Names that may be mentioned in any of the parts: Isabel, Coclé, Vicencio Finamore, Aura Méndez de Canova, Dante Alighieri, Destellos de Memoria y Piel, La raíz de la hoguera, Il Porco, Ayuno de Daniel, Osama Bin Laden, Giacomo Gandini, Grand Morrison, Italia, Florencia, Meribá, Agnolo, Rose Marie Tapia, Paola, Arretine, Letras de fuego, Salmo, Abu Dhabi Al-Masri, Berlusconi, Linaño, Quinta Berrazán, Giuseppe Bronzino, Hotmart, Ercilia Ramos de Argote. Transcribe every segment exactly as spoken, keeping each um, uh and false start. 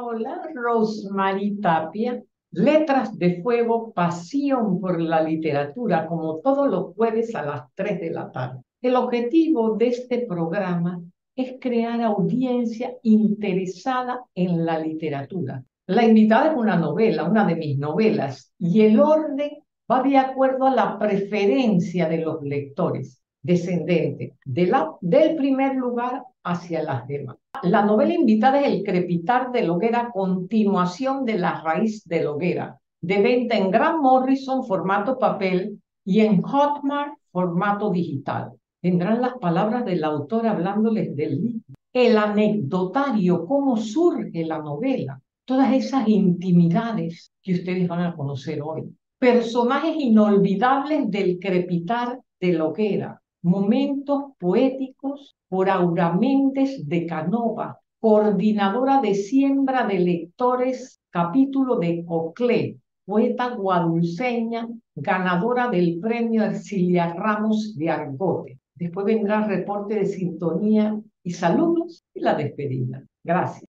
Paola, Rose Marie Tapia, Letras de Fuego, pasión por la literatura, como todos los jueves a las tres de la tarde. El objetivo de este programa es crear audiencia interesada en la literatura. La invitada es una novela, una de mis novelas, y el orden va de acuerdo a la preferencia de los lectores, descendente de la, del primer lugar hacia las demás. La novela invitada es El crepitar de la hoguera, continuación de La raíz de la hoguera, de venta en Grand Morrison, formato papel, y en Hotmart, formato digital. Tendrán las palabras del autor hablándoles del libro, el anecdotario, cómo surge la novela, todas esas intimidades que ustedes van a conocer hoy. Personajes inolvidables del crepitar de la hoguera, momentos poéticos por Aura Méndez de Canova, coordinadora de siembra de lectores, capítulo de Coclé, poeta guadulceña, ganadora del premio Ercilia Ramos de Argote. Después vendrá reporte de sintonía y saludos y la despedida. Gracias.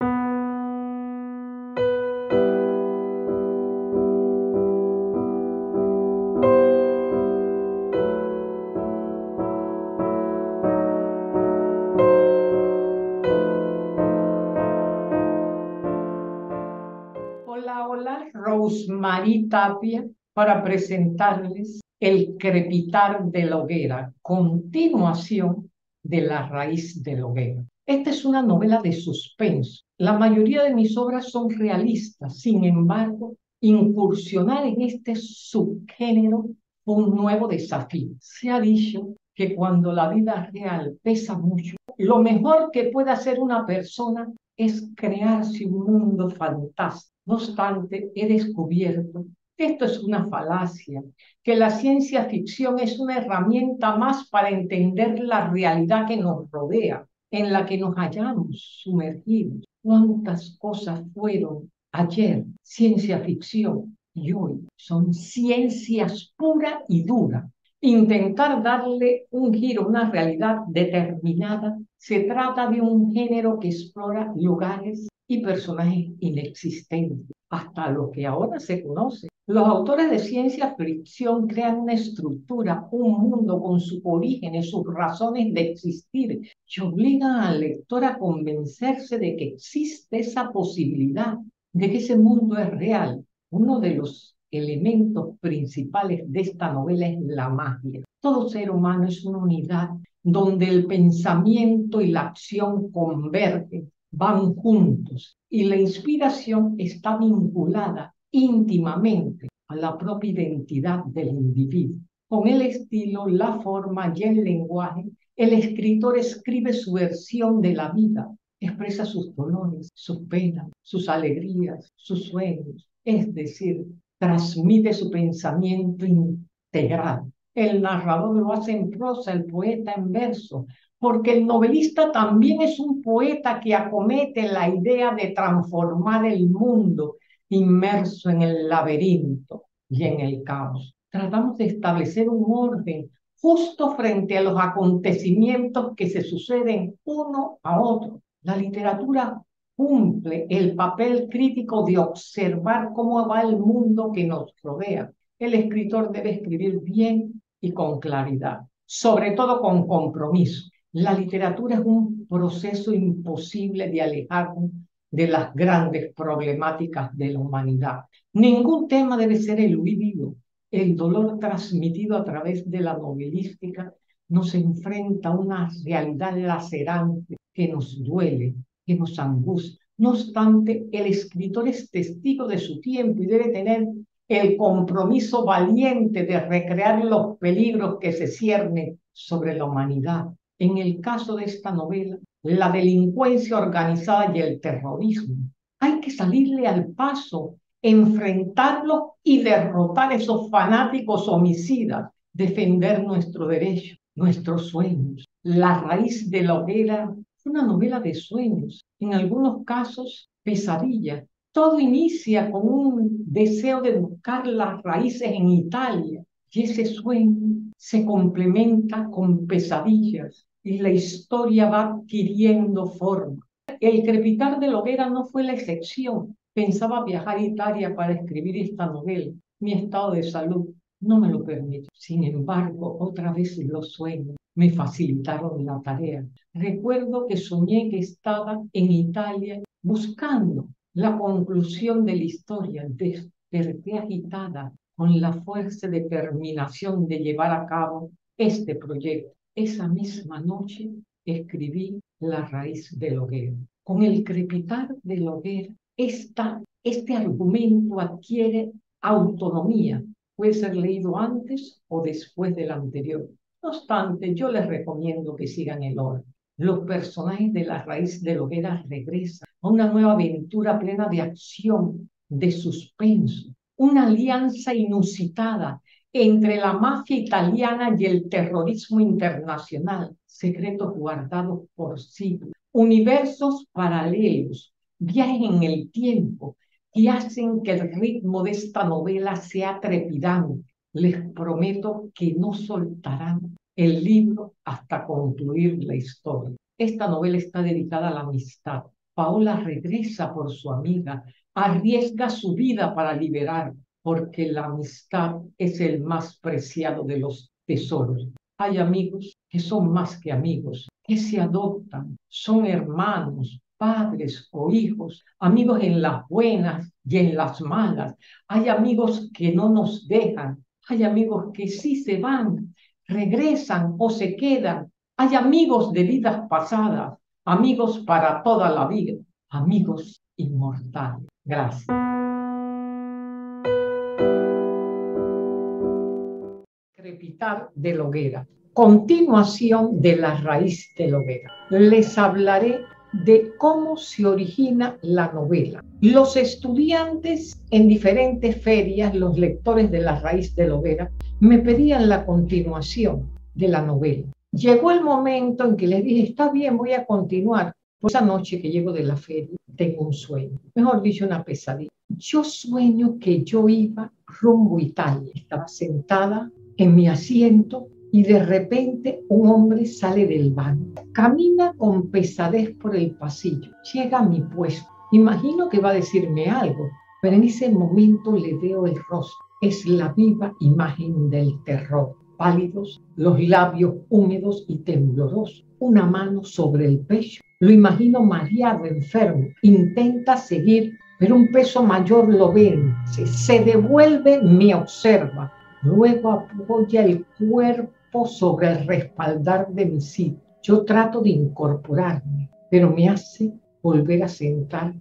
Rose Marie Tapia para presentarles El crepitar de la hoguera, continuación de La raíz de la hoguera. Esta es una novela de suspenso. La mayoría de mis obras son realistas, sin embargo, incursionar en este subgénero fue un nuevo desafío. Se ha dicho que cuando la vida real pesa mucho, lo mejor que puede hacer una persona es crearse un mundo fantástico. No obstante, he descubierto que esto es una falacia, que la ciencia ficción es una herramienta más para entender la realidad que nos rodea, en la que nos hallamos sumergidos. ¿Cuántas cosas fueron ayer ciencia ficción y hoy son ciencias pura y dura? Intentar darle un giro a una realidad determinada se trata de un género que explora lugares y personajes inexistentes, hasta lo que ahora se conoce. Los autores de ciencia ficción crean una estructura, un mundo con sus orígenes, sus razones de existir, que obligan al lector a convencerse de que existe esa posibilidad, de que ese mundo es real. Uno de los elementos principales de esta novela es la magia. Todo ser humano es una unidad donde el pensamiento y la acción convergen, van juntos, y la inspiración está vinculada íntimamente a la propia identidad del individuo. Con el estilo, la forma y el lenguaje, el escritor escribe su versión de la vida, expresa sus dolores, sus penas, sus alegrías, sus sueños, es decir, transmite su pensamiento integral. El narrador lo hace en prosa, el poeta en verso, porque el novelista también es un poeta que acomete la idea de transformar el mundo inmerso en el laberinto y en el caos. Tratamos de establecer un orden justo frente a los acontecimientos que se suceden uno a otro. La literatura cumple el papel crítico de observar cómo va el mundo que nos rodea. El escritor debe escribir bien y con claridad, sobre todo con compromiso. La literatura es un proceso imposible de alejarnos de las grandes problemáticas de la humanidad. Ningún tema debe ser eludido. El dolor transmitido a través de la novelística nos enfrenta a una realidad lacerante que nos duele, que nos angustia. No obstante, el escritor es testigo de su tiempo y debe tener el compromiso valiente de recrear los peligros que se ciernen sobre la humanidad. En el caso de esta novela, la delincuencia organizada y el terrorismo, hay que salirle al paso, enfrentarlos y derrotar a esos fanáticos homicidas, defender nuestro derecho, nuestros sueños. La raíz de la hoguera es una novela de sueños, en algunos casos pesadillas. Todo inicia con un deseo de buscar las raíces en Italia, y ese sueño se complementa con pesadillas, y la historia va adquiriendo forma. El crepitar de la hoguera no fue la excepción. Pensaba viajar a Italia para escribir esta novela. Mi estado de salud no me lo permitió. Sin embargo, otra vez los sueños me facilitaron la tarea. Recuerdo que soñé que estaba en Italia buscando la conclusión de la historia. Desperté agitada con la fuerza de determinación de llevar a cabo este proyecto. Esa misma noche escribí La raíz de la hoguera. Con el crepitar de la hoguera, esta, este argumento adquiere autonomía. Puede ser leído antes o después del anterior. No obstante, yo les recomiendo que sigan el orden. Los personajes de La raíz de la hoguera regresan a una nueva aventura plena de acción, de suspenso, una alianza inusitada entre la mafia italiana y el terrorismo internacional, secretos guardados por siglos, universos paralelos, viajes en el tiempo que hacen que el ritmo de esta novela sea trepidante. Les prometo que no soltarán el libro hasta concluir la historia. Esta novela está dedicada a la amistad. Paola regresa por su amiga, arriesga su vida para liberarla, porque la amistad es el más preciado de los tesoros. Hay amigos que son más que amigos, que se adoptan, son hermanos, padres o hijos, amigos en las buenas y en las malas. Hay amigos que no nos dejan, hay amigos que sí se van, regresan o se quedan. Hay amigos de vidas pasadas, amigos para toda la vida, amigos inmortales. Gracias. Crepitar de la hoguera, continuación de La raíz de la hoguera. Les hablaré de cómo se origina la novela. Los estudiantes en diferentes ferias, los lectores de La raíz de la hoguera, me pedían la continuación de la novela. Llegó el momento en que les dije, está bien, voy a continuar. Por esa noche que llego de la feria, tengo un sueño, mejor dicho, una pesadilla. Yo sueño que yo iba rumbo a Italia, estaba sentada en mi asiento y de repente un hombre sale del banco, camina con pesadez por el pasillo, llega a mi puesto, imagino que va a decirme algo, pero en ese momento le veo el rostro, es la viva imagen del terror, pálidos, los labios húmedos y temblorosos, una mano sobre el pecho, lo imagino mareado, enfermo, intenta seguir, pero un peso mayor lo vence, se devuelve, me observa. Luego apoya el cuerpo sobre el respaldar de mi sitio. Yo trato de incorporarme, pero me hace volver a sentar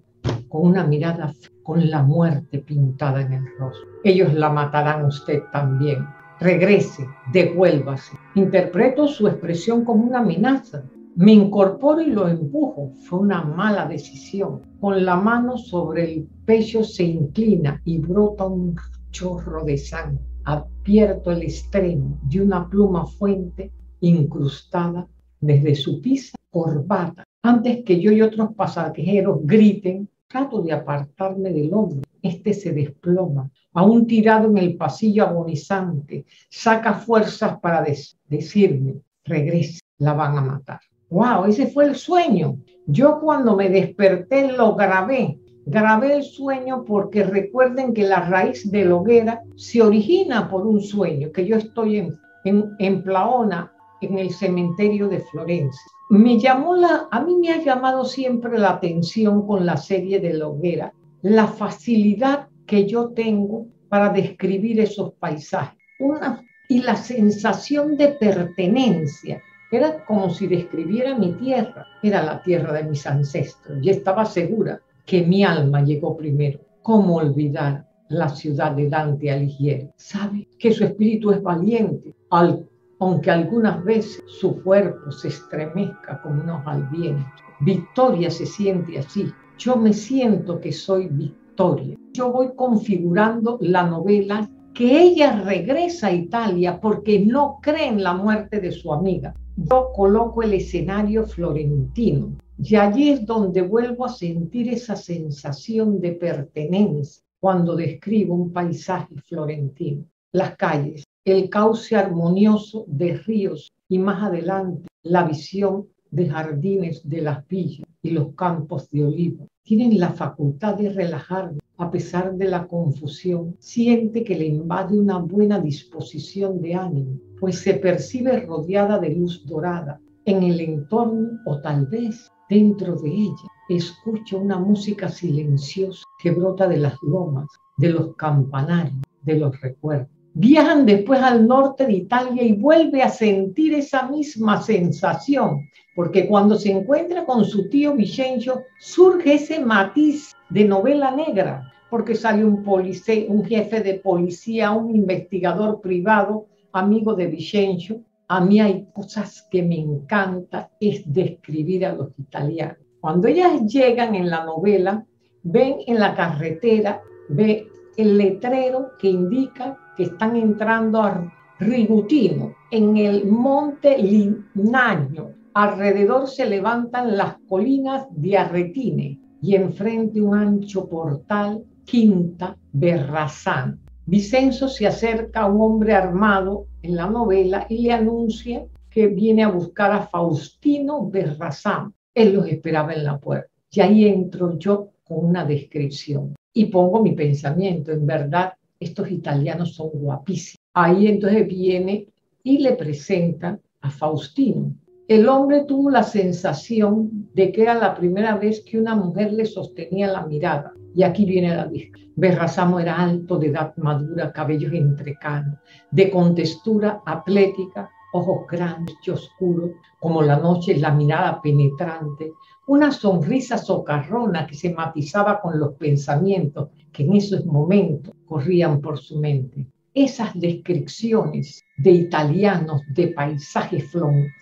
con una mirada, con la muerte pintada en el rostro. Ellos la matarán a usted también. Regrese, devuélvase. Interpreto su expresión como una amenaza. Me incorporo y lo empujo. Fue una mala decisión. Con la mano sobre el pecho se inclina y brota un chorro de sangre. Abierto el extremo de una pluma fuente incrustada desde su pisa corbata. Antes que yo y otros pasajeros griten, trato de apartarme del hombre. Este se desploma, aún tirado en el pasillo agonizante, saca fuerzas para des- decirme, regrese, la van a matar. ¡Wow! Ese fue el sueño. Yo cuando me desperté lo grabé. Grabé el sueño porque recuerden que La raíz de la hoguera se origina por un sueño, que yo estoy en, en, en Plaona, en el cementerio de Florencia. Me llamó la, a mí me ha llamado siempre la atención con la serie de la hoguera, la facilidad que yo tengo para describir esos paisajes. Una, y la sensación de pertenencia. Era como si describiera mi tierra, era la tierra de mis ancestros, y estaba segura que mi alma llegó primero. ¿Cómo olvidar la ciudad de Dante Alighieri? Sabe que su espíritu es valiente, al, aunque algunas veces su cuerpo se estremezca como una hoja al viento. Victoria se siente así. Yo me siento que soy Victoria. Yo voy configurando la novela que ella regresa a Italia porque no cree en la muerte de su amiga. Yo coloco el escenario florentino. Y allí es donde vuelvo a sentir esa sensación de pertenencia cuando describo un paisaje florentino. Las calles, el cauce armonioso de ríos y más adelante la visión de jardines de las villas, y los campos de olivo. Tienen la facultad de relajarme a pesar de la confusión. Siente que le invade una buena disposición de ánimo, pues se percibe rodeada de luz dorada en el entorno o tal vez dentro de ella. Escucha una música silenciosa que brota de las lomas, de los campanarios, de los recuerdos. Viajan después al norte de Italia y vuelve a sentir esa misma sensación, porque cuando se encuentra con su tío Vicencio surge ese matiz de novela negra, porque sale un, policía, un jefe de policía, un investigador privado, amigo de Vicencio. A mí hay cosas que me encanta, es describir a los italianos. Cuando ellas llegan en la novela, ven en la carretera, ve el letrero que indica que están entrando a Rigutino, en el monte Linaño. Alrededor se levantan las colinas de Arretine y enfrente un ancho portal, Quinta Berrazán. Vicencio se acerca a un hombre armado en la novela y le anuncia que viene a buscar a Faustino Berrazzano. Él los esperaba en la puerta. Y ahí entro yo con una descripción y pongo mi pensamiento. En verdad, estos italianos son guapísimos. Ahí entonces viene y le presenta a Faustino. El hombre tuvo la sensación de que era la primera vez que una mujer le sostenía la mirada. Y aquí viene la descripción. Berrazzano era alto, de edad madura, cabellos entrecanos, de contextura atlética, ojos grandes y oscuros, como la noche, la mirada penetrante, una sonrisa socarrona que se matizaba con los pensamientos que en esos momentos corrían por su mente. Esas descripciones de italianos, de paisajes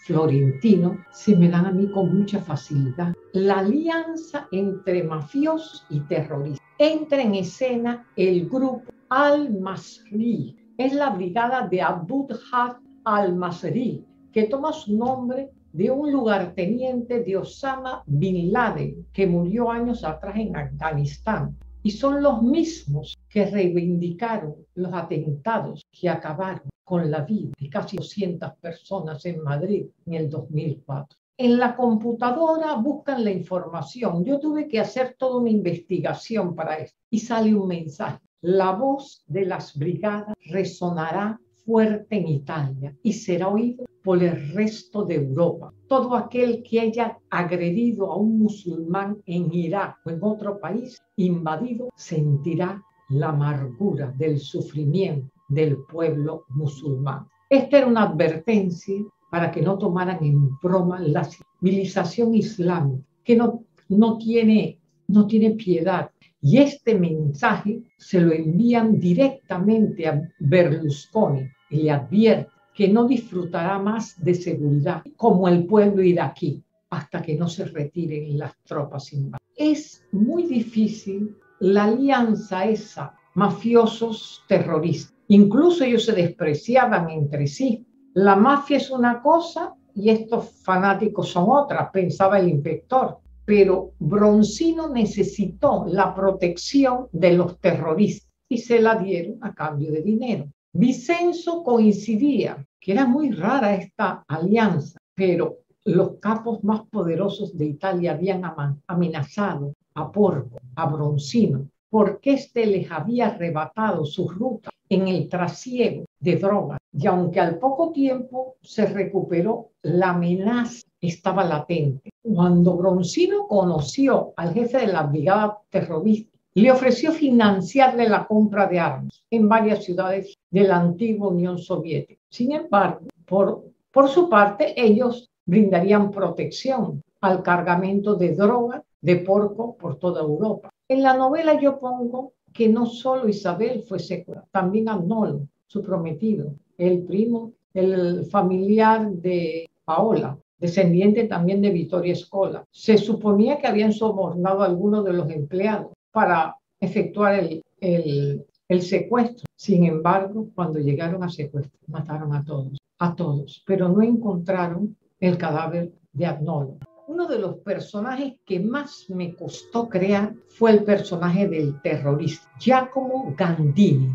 florentinos, se me dan a mí con mucha facilidad. La alianza entre mafiosos y terroristas. Entra en escena el grupo Al-Masri, es la brigada de Abu Dhabi Al-Masri, que toma su nombre de un lugarteniente de Osama Bin Laden, que murió años atrás en Afganistán. Y son los mismos que reivindicaron los atentados que acabaron con la vida de casi doscientas personas en Madrid en el dos mil cuatro. En la computadora buscan la información. Yo tuve que hacer toda una investigación para esto. Y sale un mensaje. La voz de las brigadas resonará fuerte en Italia y será oído por el resto de Europa. Todo aquel que haya agredido a un musulmán en Irak o en otro país invadido sentirá la amargura del sufrimiento del pueblo musulmán. Esta era una advertencia para que no tomaran en broma la civilización islámica, que no, no, tiene, no tiene piedad. Y este mensaje se lo envían directamente a Berlusconi y le advierte que no disfrutará más de seguridad como el pueblo iraquí hasta que no se retiren las tropas invasivas. Es muy difícil la alianza esa, mafiosos terroristas. Incluso ellos se despreciaban entre sí. La mafia es una cosa y estos fanáticos son otra, pensaba el inspector. Pero Bronzino necesitó la protección de los terroristas y se la dieron a cambio de dinero. Vicencio coincidía, que era muy rara esta alianza, pero los capos más poderosos de Italia habían amenazado a Porco, a Bronzino, porque éste les había arrebatado su ruta en el trasiego de drogas. Y aunque al poco tiempo se recuperó, la amenaza estaba latente. Cuando Bronzino conoció al jefe de la brigada terrorista, le ofreció financiarle la compra de armas en varias ciudades de la antigua Unión Soviética. Sin embargo, por, por su parte, ellos brindarían protección al cargamento de droga de Porco por toda Europa. En la novela yo pongo que no solo Isabel fue secuestrada, también Agnolo, su prometido, el primo, el familiar de Paola, descendiente también de Vittoria Scola. Se suponía que habían sobornado a algunos de los empleados para efectuar el, el, el secuestro. Sin embargo, cuando llegaron a secuestrar, mataron a todos, a todos, pero no encontraron el cadáver de Agnolo. Uno de los personajes que más me costó crear fue el personaje del terrorista, Giacomo Gandini.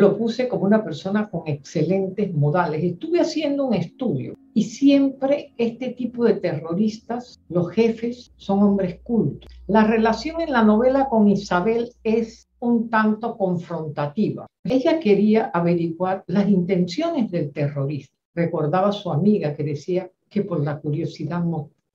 lo puse como una persona con excelentes modales. Estuve haciendo un estudio y siempre este tipo de terroristas, los jefes, son hombres cultos. La relación en la novela con Isabel es un tanto confrontativa. Ella quería averiguar las intenciones del terrorista. Recordaba a su amiga que decía que por la curiosidad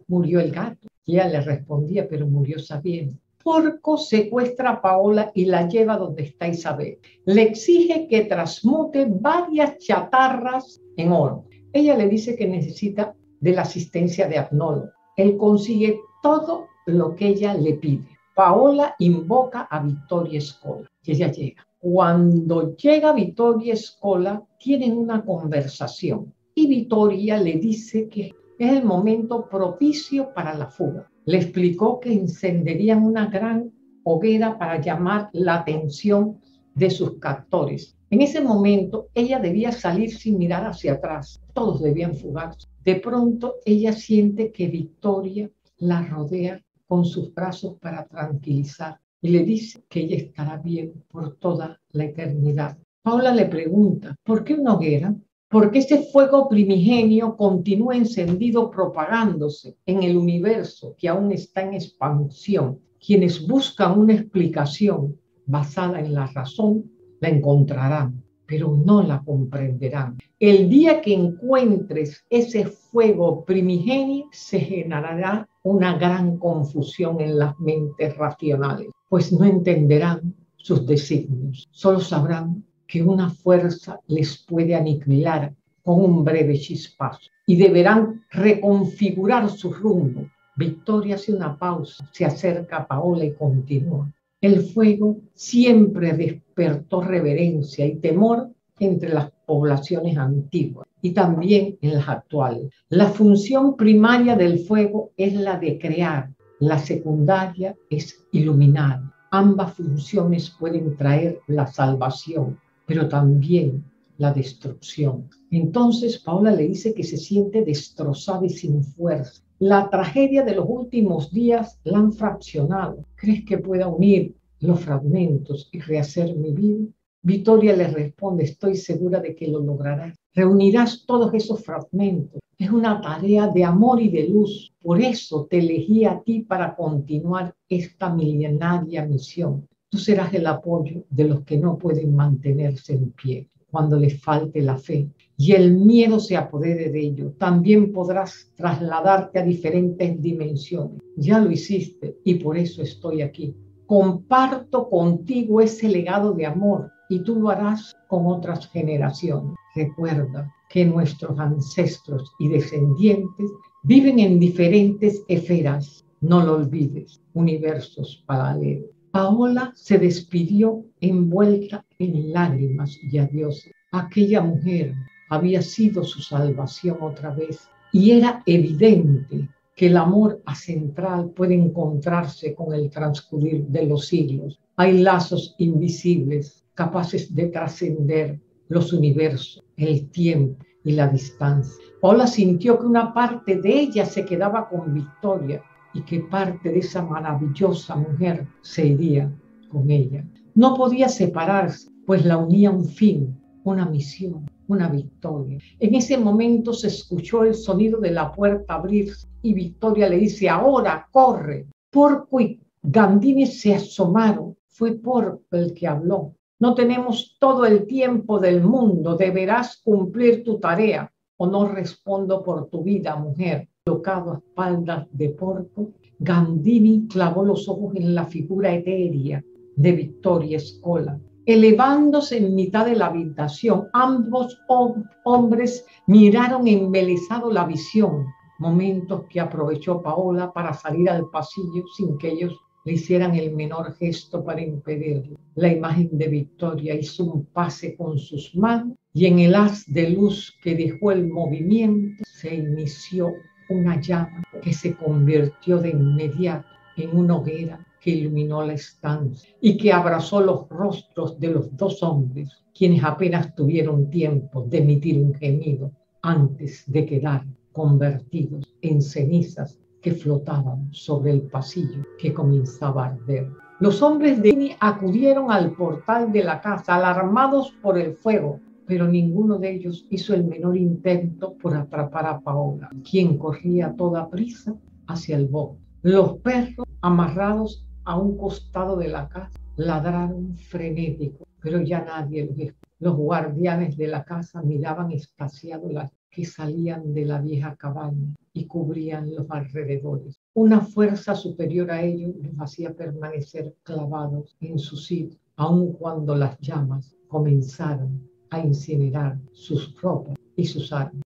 murió el gato. Y ella le respondía, pero murió sabiendo. Porco secuestra a Paola y la lleva donde está Isabel. Le exige que transmute varias chatarras en oro. Ella le dice que necesita de la asistencia de Agnolo. Él consigue todo lo que ella le pide. Paola invoca a Vittoria Scola y ella llega. Cuando llega Vittoria Scola, tienen una conversación y Vittoria le dice que es el momento propicio para la fuga. Le explicó que encenderían una gran hoguera para llamar la atención de sus captores. En ese momento ella debía salir sin mirar hacia atrás. Todos debían fugarse. De pronto ella siente que Vittoria la rodea con sus brazos para tranquilizar y le dice que ella estará bien por toda la eternidad. Paola le pregunta, ¿por qué una hoguera? Porque ese fuego primigenio continúa encendido propagándose en el universo que aún está en expansión. Quienes buscan una explicación basada en la razón, la encontrarán, pero no la comprenderán. El día que encuentres ese fuego primigenio, se generará una gran confusión en las mentes racionales, pues no entenderán sus designios, solo sabrán que una fuerza les puede aniquilar con un breve chispazo y deberán reconfigurar su rumbo. Victoria hace una pausa, se acerca a Paola y continúa. El fuego siempre despertó reverencia y temor entre las poblaciones antiguas y también en las actuales. La función primaria del fuego es la de crear, la secundaria es iluminar. Ambas funciones pueden traer la salvación, pero también la destrucción. Entonces Paola le dice que se siente destrozada y sin fuerza. La tragedia de los últimos días la han fraccionado. ¿Crees que pueda unir los fragmentos y rehacer mi vida? Vittoria le responde, estoy segura de que lo lograrás. Reunirás todos esos fragmentos. Es una tarea de amor y de luz. Por eso te elegí a ti para continuar esta milenaria misión. Tú serás el apoyo de los que no pueden mantenerse en pie cuando les falte la fe y el miedo se apodere de ellos. También podrás trasladarte a diferentes dimensiones. Ya lo hiciste y por eso estoy aquí. Comparto contigo ese legado de amor y tú lo harás con otras generaciones. Recuerda que nuestros ancestros y descendientes viven en diferentes esferas. No lo olvides, universos paralelos. Paola se despidió envuelta en lágrimas y adiós. Aquella mujer había sido su salvación otra vez y era evidente que el amor acentral puede encontrarse con el transcurrir de los siglos. Hay lazos invisibles capaces de trascender los universos, el tiempo y la distancia. Paola sintió que una parte de ella se quedaba con Vittoria y que parte de esa maravillosa mujer se iría con ella. No podía separarse, pues la unía un fin, una misión, una victoria. En ese momento se escuchó el sonido de la puerta abrirse y Vittoria le dice, ahora corre. Porco y Gandini se asomaron. Fue Porco el que habló. No tenemos todo el tiempo del mundo, deberás cumplir tu tarea o no respondo por tu vida, mujer. Colocado a espaldas de Porco, Gandini clavó los ojos en la figura etérea de Vittoria Scola. Elevándose en mitad de la habitación, ambos hom- hombres miraron embelesado la visión, momentos que aprovechó Paola para salir al pasillo sin que ellos le hicieran el menor gesto para impedirlo. La imagen de Vittoria hizo un pase con sus manos y en el haz de luz que dejó el movimiento se inició una llama que se convirtió de inmediato en una hoguera que iluminó la estancia y que abrazó los rostros de los dos hombres, quienes apenas tuvieron tiempo de emitir un gemido antes de quedar convertidos en cenizas que flotaban sobre el pasillo que comenzaba a arder. Los hombres de Gandini acudieron al portal de la casa, alarmados por el fuego, pero ninguno de ellos hizo el menor intento por atrapar a Paola, quien corría a toda prisa hacia el bosque. Los perros, amarrados a un costado de la casa, ladraron frenético, pero ya nadie los escuchó. Los guardianes de la casa miraban extasiados las que salían de la vieja cabaña y cubrían los alrededores. Una fuerza superior a ellos los hacía permanecer clavados en su sitio, aun cuando las llamas comenzaron a incinerar sus ropas y sus armas.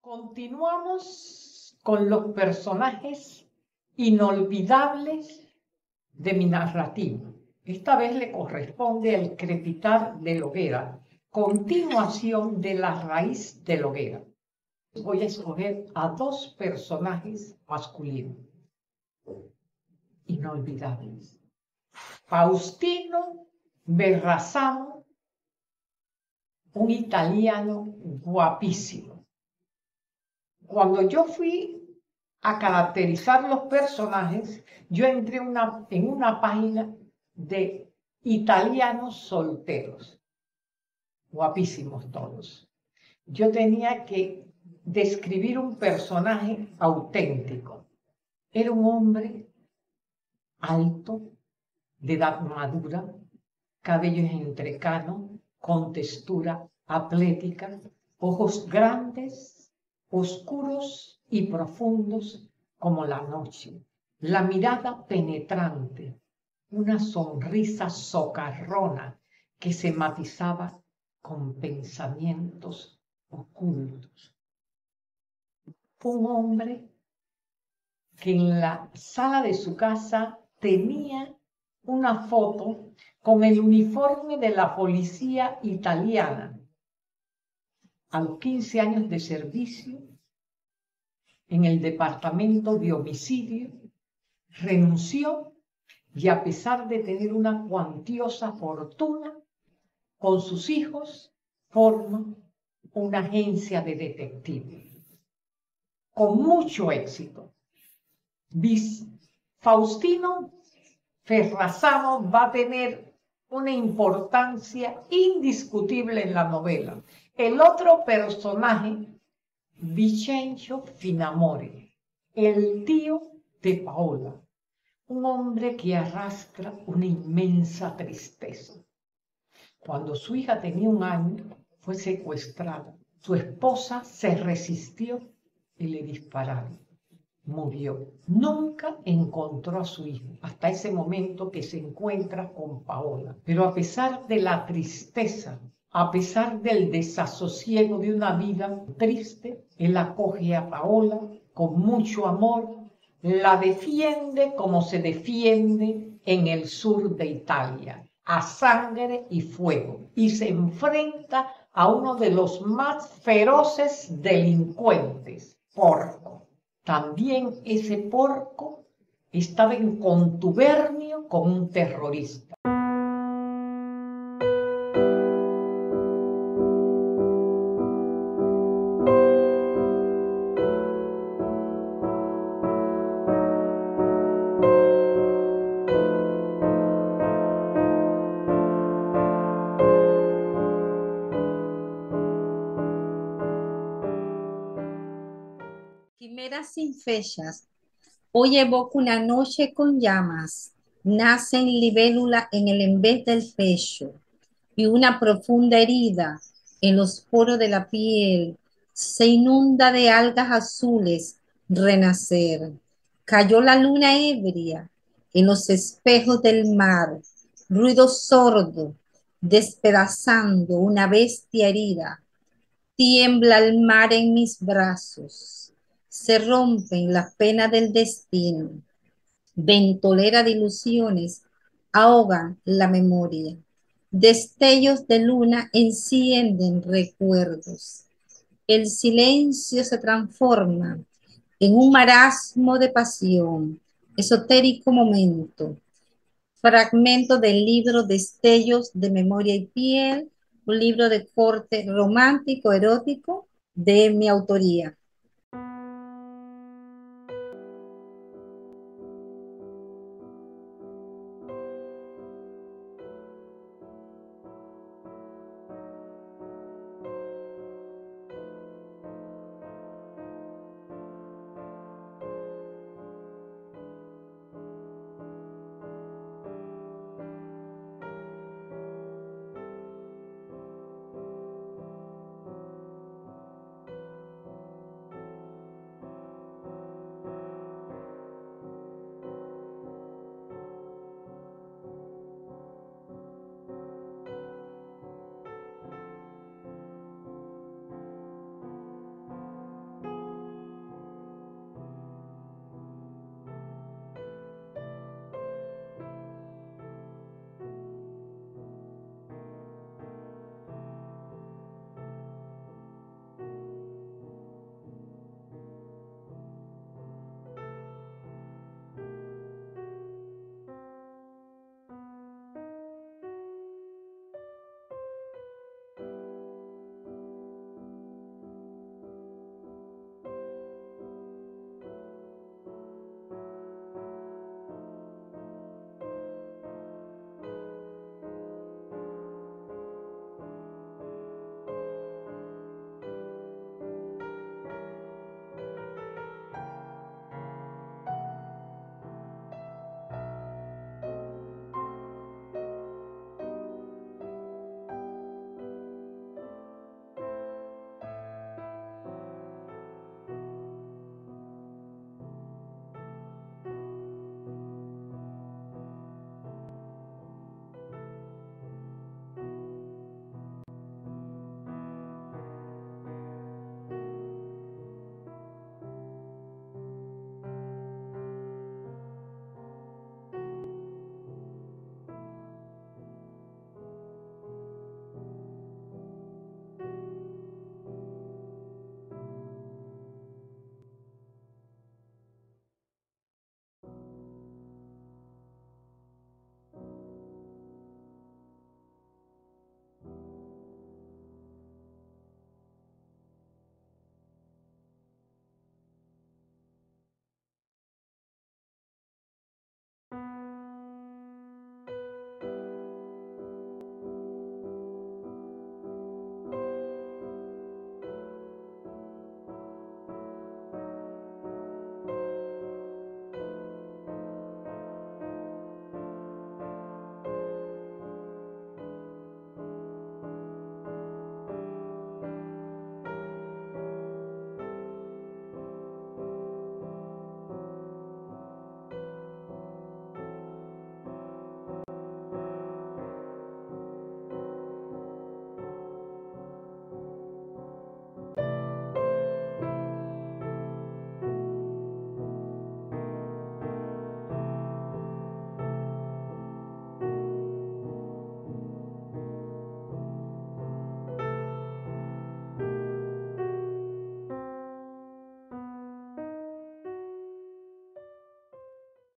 Continuamos con los personajes inolvidables de mi narrativa. Esta vez le corresponde El crepitar de la hoguera, continuación de La raíz de la hoguera. Voy a escoger a dos personajes masculinos inolvidables: Faustino Berrazzano, un italiano guapísimo. Cuando yo fui a caracterizar los personajes, yo entré una, en una página de italianos solteros, guapísimos todos. Yo tenía que describir un personaje auténtico. Era un hombre alto, de edad madura, cabellos entrecanos, con textura atlética, ojos grandes, oscuros y profundos como la noche, la mirada penetrante, una sonrisa socarrona que se matizaba con pensamientos ocultos. Un hombre que en la sala de su casa tenía una foto con el uniforme de la policía italiana. A los quince años de servicio en el departamento de homicidio, renunció y, a pesar de tener una cuantiosa fortuna, con sus hijos forma una agencia de detectives. Con mucho éxito, Faustino Berrazzano va a tener una importancia indiscutible en la novela. El otro personaje, Vicencio Finamore, el tío de Paola, un hombre que arrastra una inmensa tristeza. Cuando su hija tenía un año, fue secuestrada. Su esposa se resistió y le dispararon. Murió. Nunca encontró a su hijo hasta ese momento que se encuentra con Paola. Pero a pesar de la tristeza, a pesar del desasosiego de una vida triste, él acoge a Paola con mucho amor, la defiende como se defiende en el sur de Italia, a sangre y fuego, y se enfrenta a uno de los más feroces delincuentes, Porco. También ese Porco estaba en contubernio con un terrorista. Sin fechas, hoy evoco una noche con llamas, nacen libélulas en el embés del pecho y una profunda herida en los poros de la piel se inunda de algas azules, renacer. Cayó la luna ebria en los espejos del mar, ruido sordo, despedazando una bestia herida, tiembla el mar en mis brazos. Se rompen las penas del destino, ventolera de ilusiones, ahogan la memoria, destellos de luna encienden recuerdos, el silencio se transforma en un marasmo de pasión, esotérico momento, fragmento del libro Destellos de Memoria y Piel, un libro de corte romántico, erótico, de mi autoría.